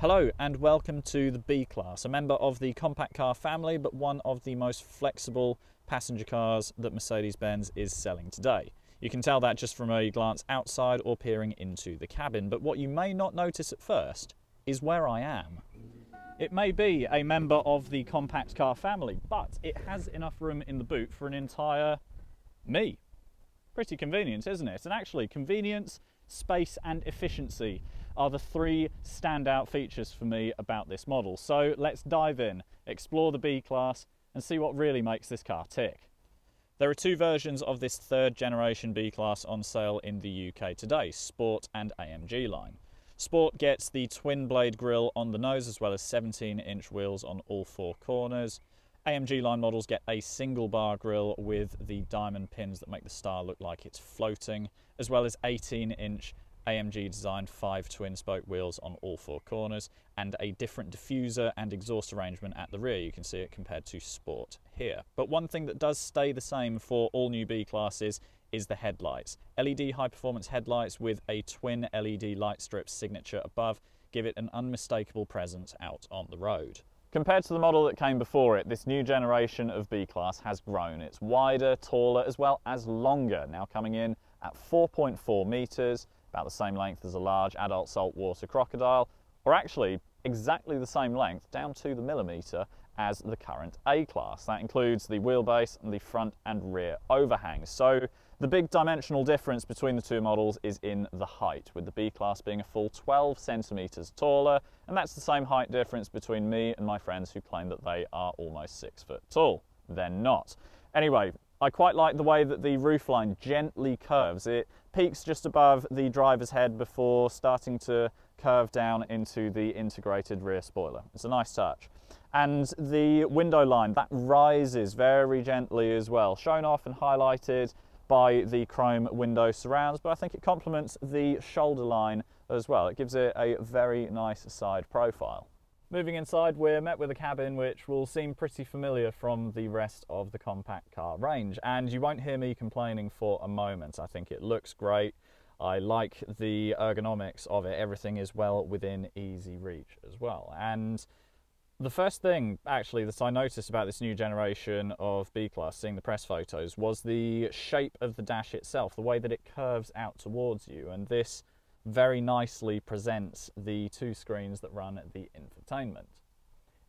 Hello and welcome to the B-Class, a member of the compact car family, but one of the most flexible passenger cars that Mercedes-Benz is selling today. You can tell that just from a glance outside or peering into the cabin, but what you may not notice at first is where I am. It may be a member of the compact car family, but it has enough room in the boot for an entire me. Pretty convenient, isn't it? And actually, convenience, space and efficiency are the three standout features for me about this model. So let's dive in, explore the B-Class and see what really makes this car tick. There are two versions of this third generation B-Class on sale in the UK today, Sport and AMG line. Sport gets the twin blade grille on the nose as well as 17-inch wheels on all four corners. AMG line models get a single bar grille with the diamond pins that make the star look like it's floating, as well as 18-inch AMG designed 5 twin spoke wheels on all four corners and a different diffuser and exhaust arrangement at the rear. You can see it compared to Sport here. But one thing that does stay the same for all new B-Classes is the headlights. LED high-performance headlights with a twin LED light strip signature above give it an unmistakable presence out on the road. Compared to the model that came before it, this new generation of B-Class has grown. It's wider, taller, as well as longer, now coming in at 4.4 metres, about the same length as a large adult saltwater crocodile, or actually exactly the same length, down to the millimetre, as the current A-Class. That includes the wheelbase and the front and rear overhangs. So the big dimensional difference between the two models is in the height, with the B-Class being a full 12 centimetres taller, and that's the same height difference between me and my friends who claim that they are almost 6 foot tall. They're not. Anyway, I quite like the way that the roofline gently curves. It peaks just above the driver's head before starting to curve down into the integrated rear spoiler. It's a nice touch. And the window line, that rises very gently as well, shown off and highlighted by the chrome window surrounds, but I think it complements the shoulder line as well. It gives it a very nice side profile. Moving inside, we're met with a cabin which will seem pretty familiar from the rest of the compact car range, and you won't hear me complaining for a moment. I think it looks great. I like the ergonomics of it. Everything is well within easy reach as well. And the first thing, actually, that I noticed about this new generation of B-Class, seeing the press photos, was the shape of the dash itself, the way that it curves out towards you, and this very nicely presents the two screens that run the infotainment.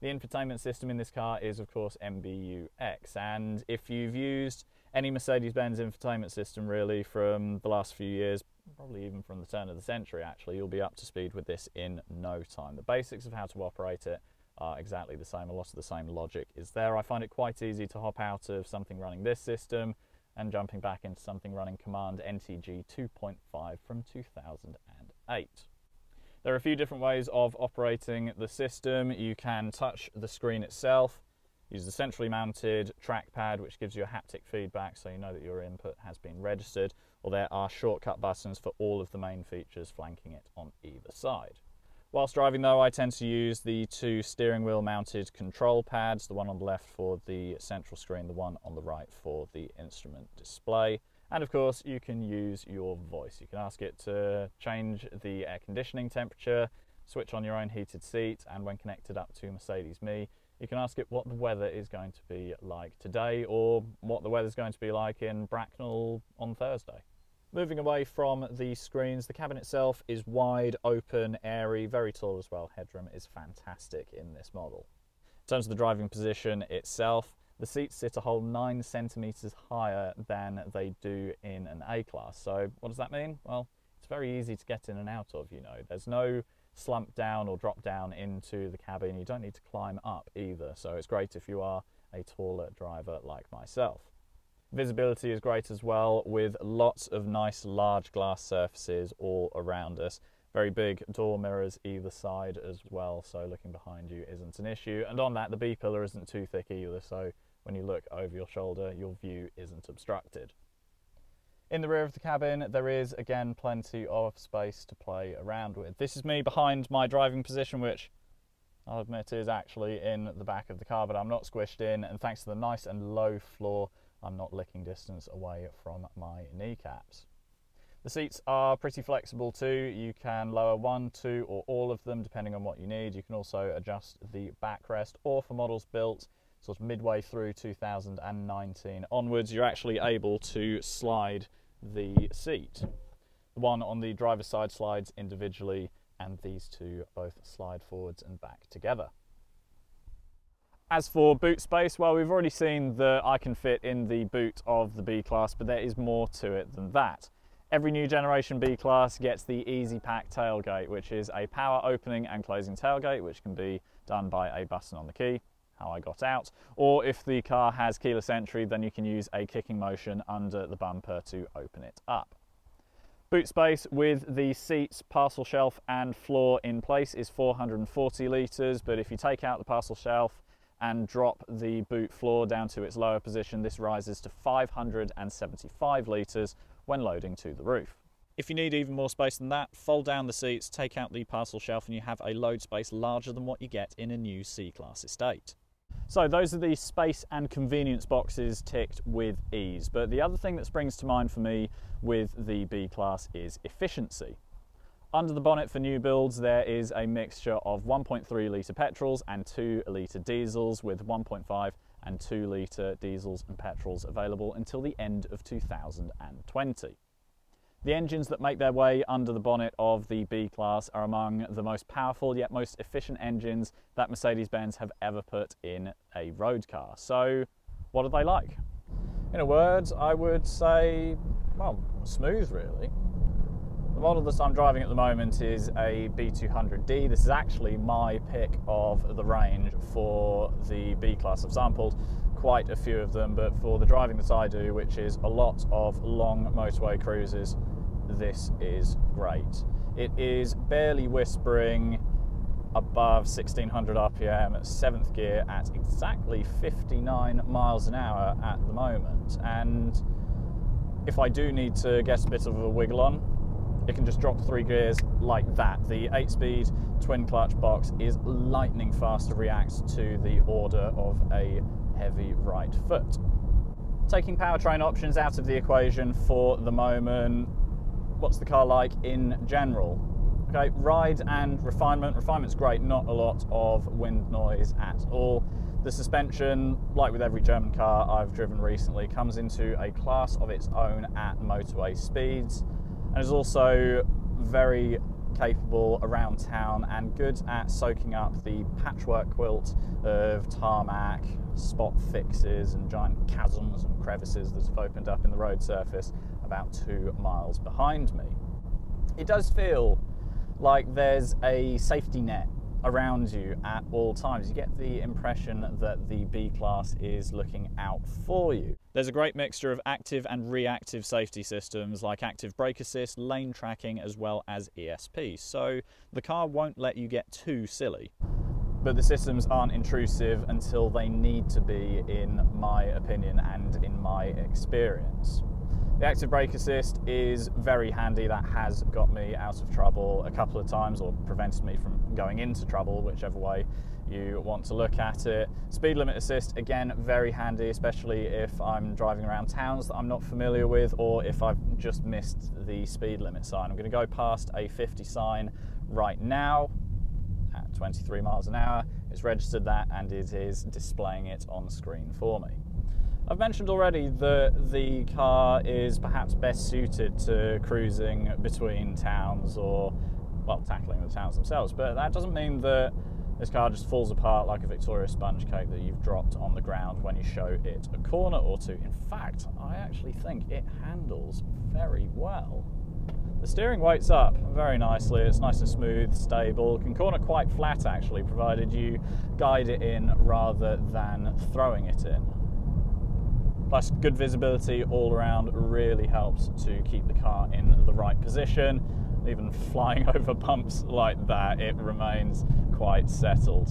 The infotainment system in this car is, of course, MBUX, and if you've used any Mercedes-Benz infotainment system, really, from the last few years, probably even from the turn of the century, actually, you'll be up to speed with this in no time. The basics of how to operate it are exactly the same. A lot of the same logic is there. I find it quite easy to hop out of something running this system and jumping back into something running Command NTG 2.5 from 2008. There are a few different ways of operating the system. You can touch the screen itself, use the centrally mounted trackpad, which gives you a haptic feedback so you know that your input has been registered, or there are shortcut buttons for all of the main features flanking it on either side. Whilst driving though, I tend to use the two steering wheel mounted control pads, the one on the left for the central screen, the one on the right for the instrument display. And of course, you can use your voice. You can ask it to change the air conditioning temperature, switch on your own heated seat, and when connected up to Mercedes Me, you can ask it what the weather is going to be like today or what the weather's going to be like in Bracknell on Thursday. Moving away from the screens, the cabin itself is wide, open, airy, very tall as well. Headroom is fantastic in this model. In terms of the driving position itself, the seats sit a whole 9 centimetres higher than they do in an A-Class. So what does that mean? Well, it's very easy to get in and out of, you know. There's no slump down or drop down into the cabin. You don't need to climb up either. So it's great if you are a taller driver like myself. Visibility is great as well, with lots of nice large glass surfaces all around us. Very big door mirrors either side as well, so looking behind you isn't an issue. And on that, the B-pillar isn't too thick either, so when you look over your shoulder, your view isn't obstructed. In the rear of the cabin, there is, again, plenty of space to play around with. This is me behind my driving position, which I'll admit is actually in the back of the car, but I'm not squished in, and thanks to the nice and low floor, I'm not licking distance away from my kneecaps. The seats are pretty flexible too. You can lower one, two, or all of them depending on what you need. You can also adjust the backrest, or for models built sort of midway through 2019 onwards, you're actually able to slide the seat. The one on the driver's side slides individually, and these two both slide forwards and back together. As for boot space, well, we've already seen that I can fit in the boot of the B-Class, but there is more to it than that. Every new generation B-Class gets the Easy Pack tailgate, which is a power opening and closing tailgate, which can be done by a button on the key, how I got out, or if the car has keyless entry, then you can use a kicking motion under the bumper to open it up. Boot space with the seats, parcel shelf and floor in place is 440 litres, but if you take out the parcel shelf and drop the boot floor down to its lower position, this rises to 575 litres when loading to the roof. If you need even more space than that, fold down the seats, take out the parcel shelf, and you have a load space larger than what you get in a new C-Class estate. So those are the space and convenience boxes ticked with ease, but the other thing that springs to mind for me with the B-Class is efficiency. Under the bonnet for new builds, there is a mixture of 1.3 litre petrols and 2 litre diesels, with 1.5 and 2 litre diesels and petrols available until the end of 2020. The engines that make their way under the bonnet of the B-Class are among the most powerful yet most efficient engines that Mercedes-Benz have ever put in a road car. So what are they like? In a word, I would say, well, smooth really. The model that I'm driving at the moment is a B200D. This is actually my pick of the range for the B-Class. I've sampled quite a few of them, but for the driving that I do, which is a lot of long motorway cruises, this is great. It is barely whispering above 1600 RPM at 7th gear at exactly 59 miles an hour at the moment, and if I do need to get a bit of a wiggle on, it can just drop 3 gears like that. The 8-speed twin clutch box is lightning fast to react to the order of a heavy right foot. Taking powertrain options out of the equation for the moment, what's the car like in general? Okay, ride and refinement. Refinement's great, not a lot of wind noise at all. The suspension, like with every German car I've driven recently, comes into a class of its own at motorway speeds, and is also very capable around town and good at soaking up the patchwork quilt of tarmac, spot fixes and giant chasms and crevices that have opened up in the road surface about 2 miles behind me. It does feel like there's a safety net around you at all times. You get the impression that the B-Class is looking out for you. There's a great mixture of active and reactive safety systems like active brake assist, lane tracking, as well as ESP, so the car won't let you get too silly. But the systems aren't intrusive until they need to be, in my opinion and in my experience. The active brake assist is very handy. That has got me out of trouble a couple of times, or prevented me from going into trouble, whichever way you want to look at it. Speed limit assist, again, very handy, especially if I'm driving around towns that I'm not familiar with, or if I've just missed the speed limit sign. I'm going to go past a 50 sign right now at 23 miles an hour. It's registered that and it is displaying it on screen for me. I've mentioned already that the car is perhaps best suited to cruising between towns, or, well, tackling the towns themselves, but that doesn't mean that this car just falls apart like a Victoria sponge cake that you've dropped on the ground when you show it a corner or two. In fact, I actually think it handles very well. The steering weights up very nicely. It's nice and smooth, stable, can corner quite flat actually, provided you guide it in rather than throwing it in. Plus, good visibility all around really helps to keep the car in the right position. Even flying over bumps like that, it remains quite settled.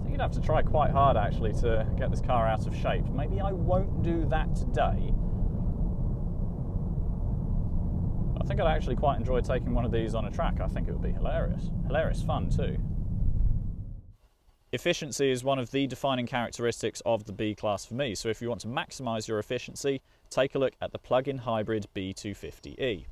I think you'd have to try quite hard actually to get this car out of shape. Maybe I won't do that today. I think I'd actually quite enjoy taking one of these on a track. I think it would be hilarious. Hilarious fun too. Efficiency is one of the defining characteristics of the B-Class for me, so if you want to maximise your efficiency, take a look at the plug-in hybrid B250e.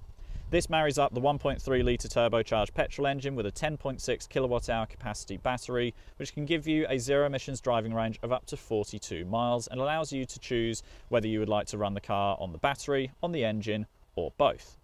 This marries up the 1.3 litre turbocharged petrol engine with a 10.6 kilowatt-hour capacity battery, which can give you a zero emissions driving range of up to 42 miles and allows you to choose whether you would like to run the car on the battery, on the engine, or both.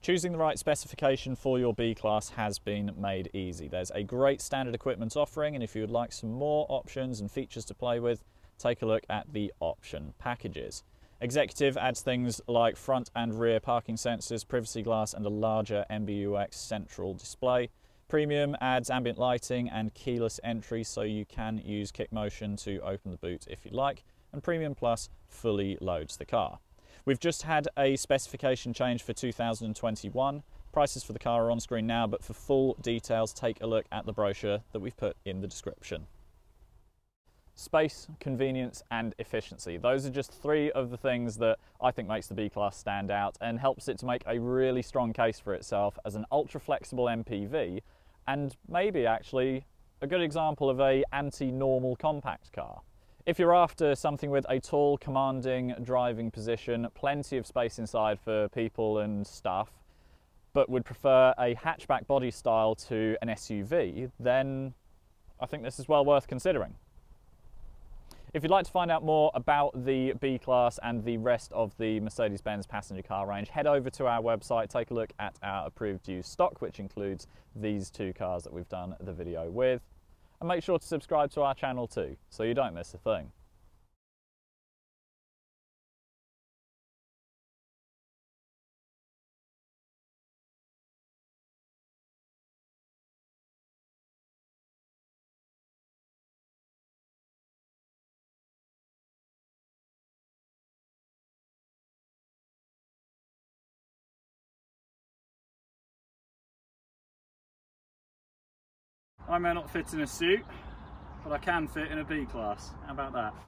Choosing the right specification for your B-Class has been made easy. There's a great standard equipment offering, and if you would like some more options and features to play with, take a look at the option packages. Executive adds things like front and rear parking sensors, privacy glass, and a larger MBUX central display. Premium adds ambient lighting and keyless entry, so you can use KickMotion to open the boot if you like. And Premium Plus fully loads the car. We've just had a specification change for 2021. Prices for the car are on screen now, but for full details, take a look at the brochure that we've put in the description. Space, convenience, and efficiency. Those are just three of the things that I think makes the B-Class stand out and helps it to make a really strong case for itself as an ultra-flexible MPV, and maybe actually a good example of an anti-normal compact car. If you're after something with a tall, commanding driving position, plenty of space inside for people and stuff, but would prefer a hatchback body style to an SUV, then I think this is well worth considering. If you'd like to find out more about the B-Class and the rest of the Mercedes-Benz passenger car range, head over to our website, take a look at our approved used stock, which includes these two cars that we've done the video with. And make sure to subscribe to our channel too, so you don't miss a thing. I may not fit in a suit, but I can fit in a B-Class. How about that?